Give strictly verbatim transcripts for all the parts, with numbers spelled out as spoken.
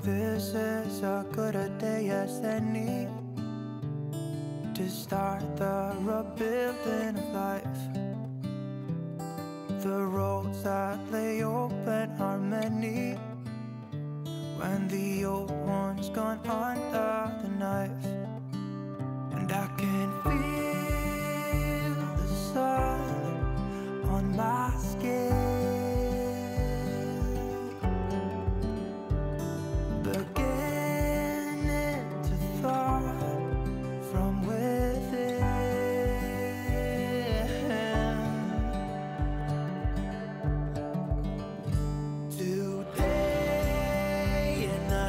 This is as good a day as any to start the rebuilding of life. The roads that lay open are many when the old one's gone under the knife. And I can feel the sun on my skin.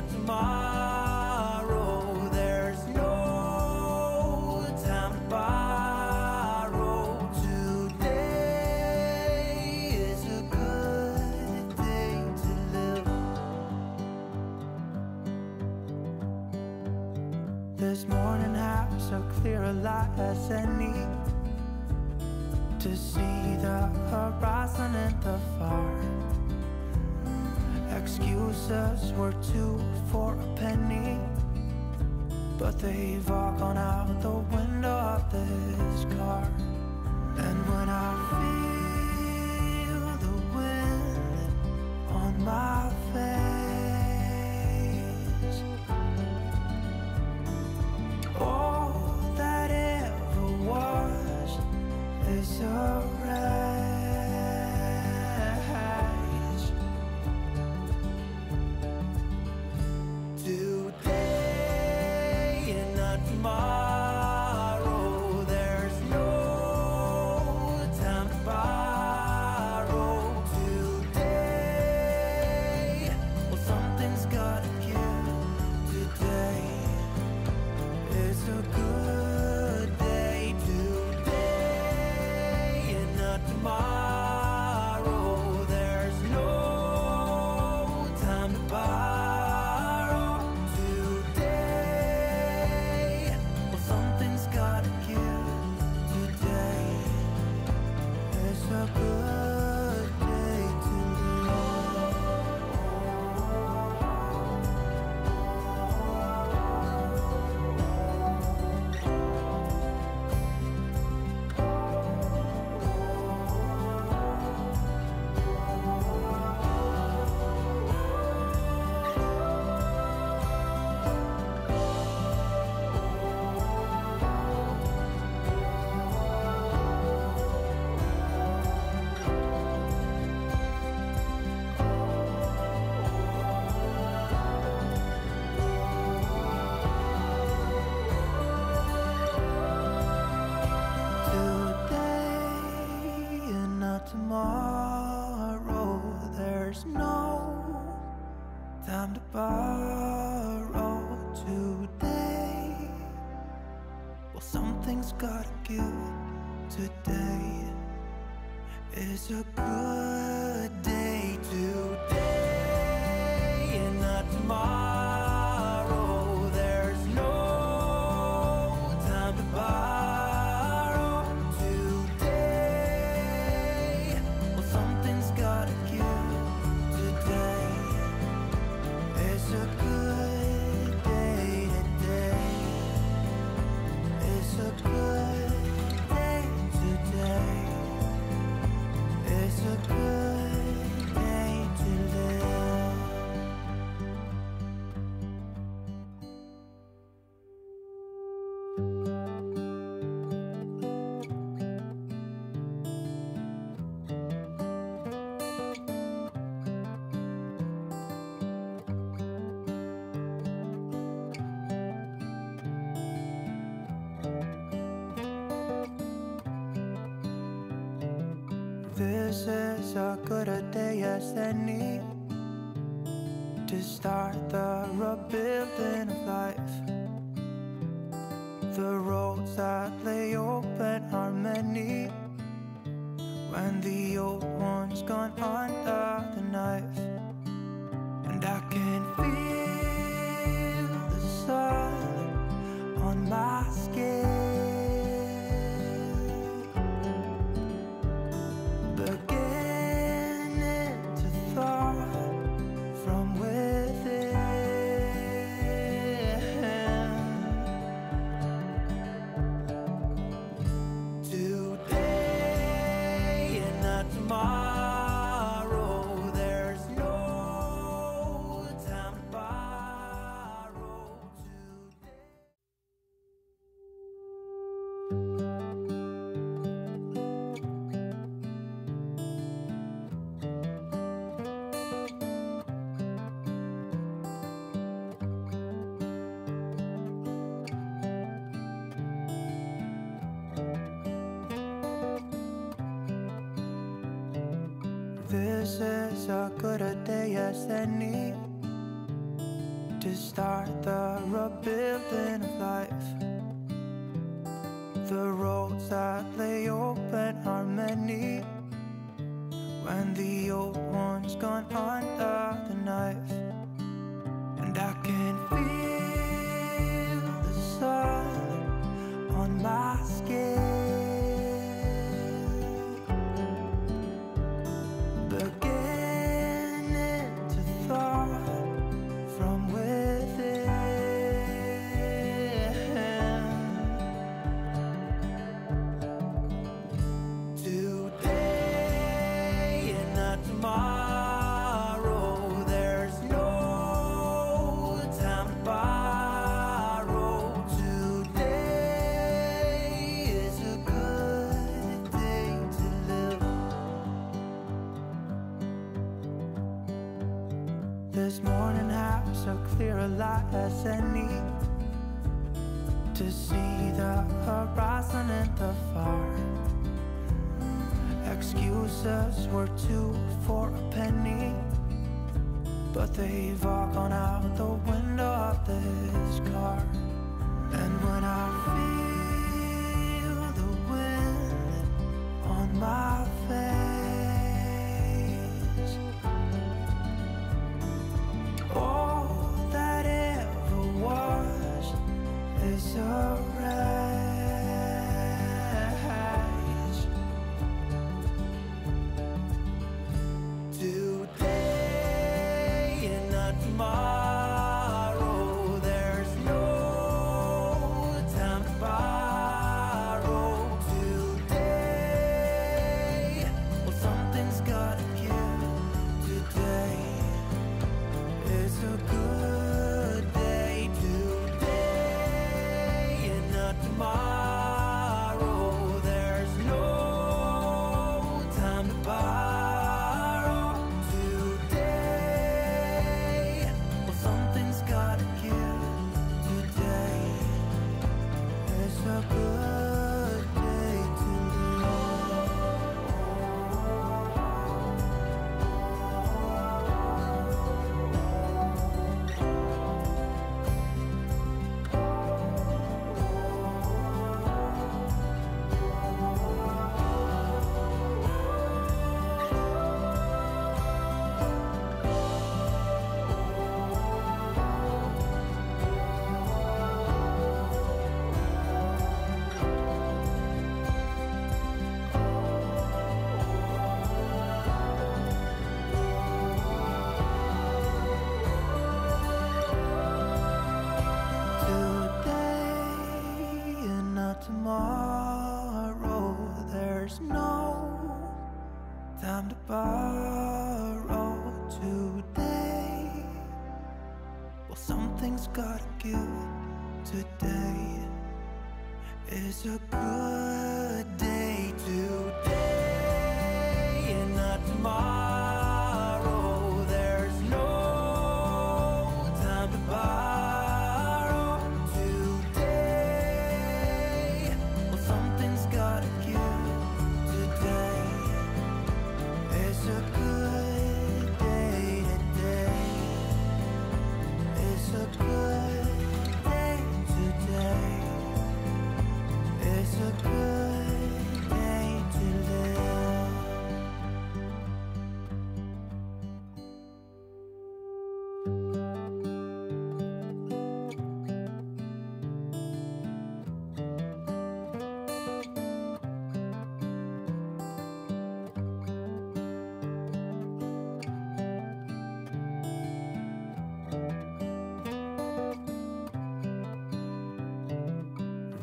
Tomorrow, there's no clear a light as any, to see the horizon and the fire. Excuses were two for a penny, but they've all gone out the window of this car. And when I feel the wind on my face, all that ever was is a rage. Today and not tomorrow. Tomorrow, there's no time to borrow. Today, well, something's gotta give. Today is a good day. Today and not tomorrow. There's no time to borrow. This is as good a day as any to start the rebuilding of life. The roads that lay open are many when the old one's gone under the knife. And I can feel the sun on my skin. This is as good a day as any to start the rebuilding of life. The roads that lay open are many when the old one's gone under the knife. And I can feel the sun this morning have so clear a light as any to see the horizon and the far. Excuses were two for a penny, but they've all gone out the window of this car. And when I feel the wind on my face, all that ever was is a rage. Today and not tomorrow. Tomorrow, there's no time to borrow. Today, well, something's gotta give. Today is a good day. Today and not tomorrow.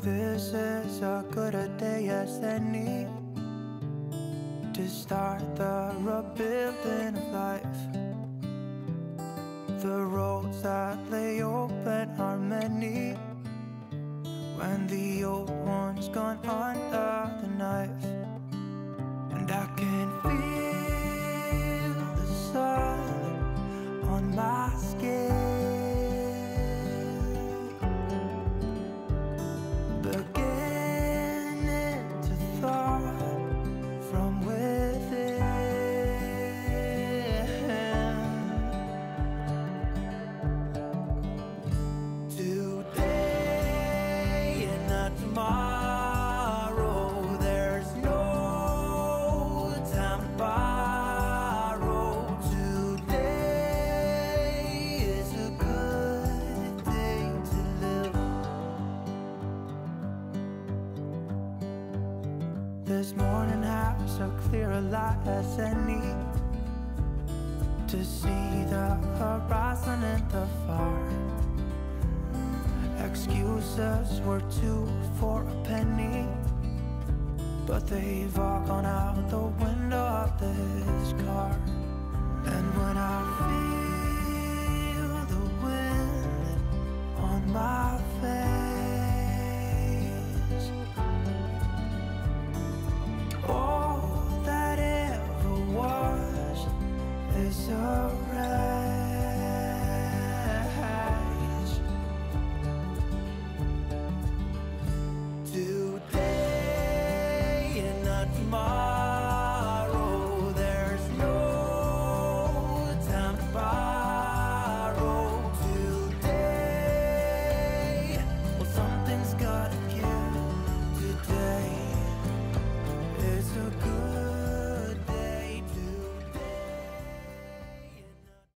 This is as good a day as any to start the rebuilding of life. The roads that lay open are many when the old one's gone under the knife. And I can feel the sun on my skin. This morning have so clear a light as any to see the horizon and the far. Excuses were two for a penny, but they've all gone out the window of this car. And when I feel the wind on my face,